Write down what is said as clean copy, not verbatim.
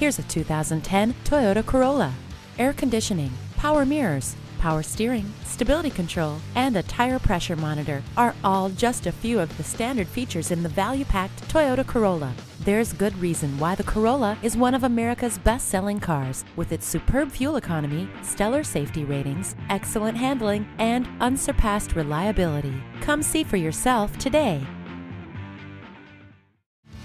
Here's a 2010 Toyota Corolla. Air conditioning, power mirrors, power steering, stability control, and a tire pressure monitor are all just a few of the standard features in the value-packed Toyota Corolla. There's good reason why the Corolla is one of America's best-selling cars, with its superb fuel economy, stellar safety ratings, excellent handling, and unsurpassed reliability. Come see for yourself today.